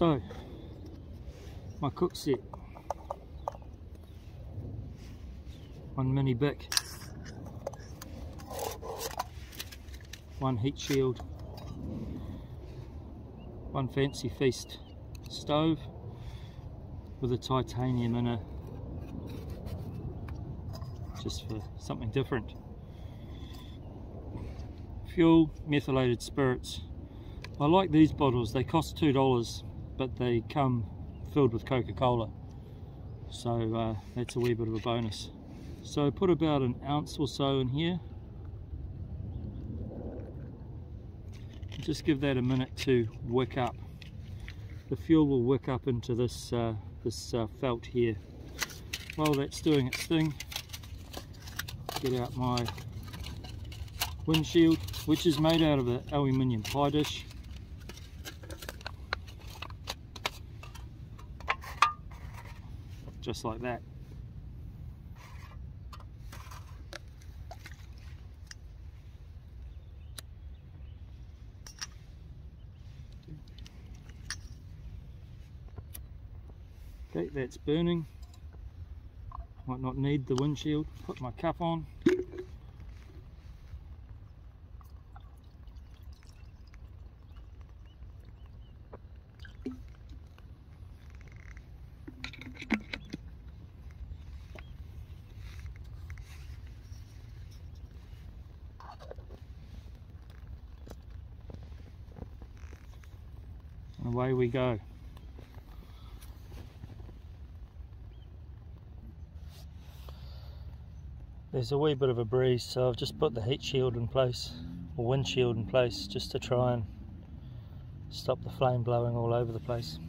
So my cook set, one mini Bic, one heat shield, one Fancy Feast stove with a titanium in it, just for something different. Fuel, methylated spirits. I like these bottles. They cost $2, but they come filled with Coca-Cola, so that's a wee bit of a bonus. So put about an ounce or so in here. Just give that a minute to wick up. The fuel will wick up into this felt here. While that's doing its thing, get out my windshield, which is made out of an aluminium pie dish. Just like that. Okay, that's burning. Might not need the windshield. Put my cap on. Away we go. There's a wee bit of a breeze, so I've just put the heat shield in place, or windshield in place, just to try and stop the flame blowing all over the place.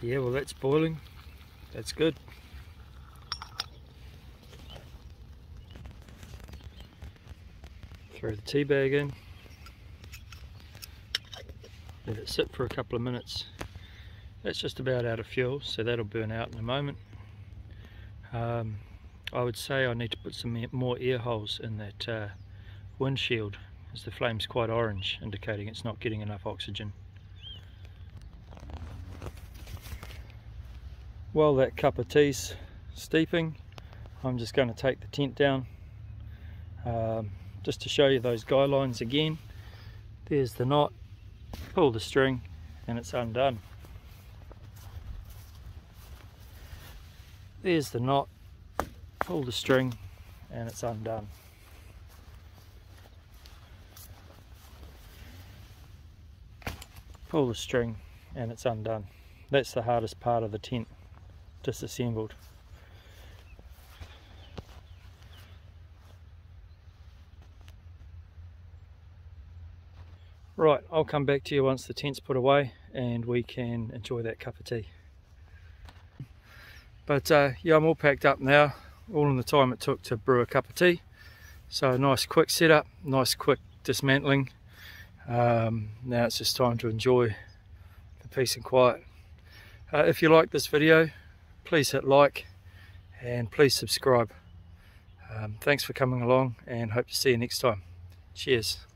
Yeah, well, that's boiling. That's good. Throw the tea bag in, let it sit for a couple of minutes. That's just about out of fuel, so that'll burn out in a moment. I would say I need to put some more air holes in that windshield, as the flame's quite orange, indicating it's not getting enough oxygen. While that cup of tea's steeping, I'm just going to take the tent down. Just to show you those guy lines again, there's the knot, pull the string and it's undone. There's the knot, pull the string and it's undone. Pull the string and it's undone. That's the hardest part of the tent, disassembled. Right, I'll come back to you once the tent's put away and we can enjoy that cup of tea. But yeah, I'm all packed up now, all in the time it took to brew a cup of tea. So a nice quick setup, nice quick dismantling. Now it's just time to enjoy the peace and quiet. If you like this video, please hit like and please subscribe. Thanks for coming along and hope to see you next time. Cheers.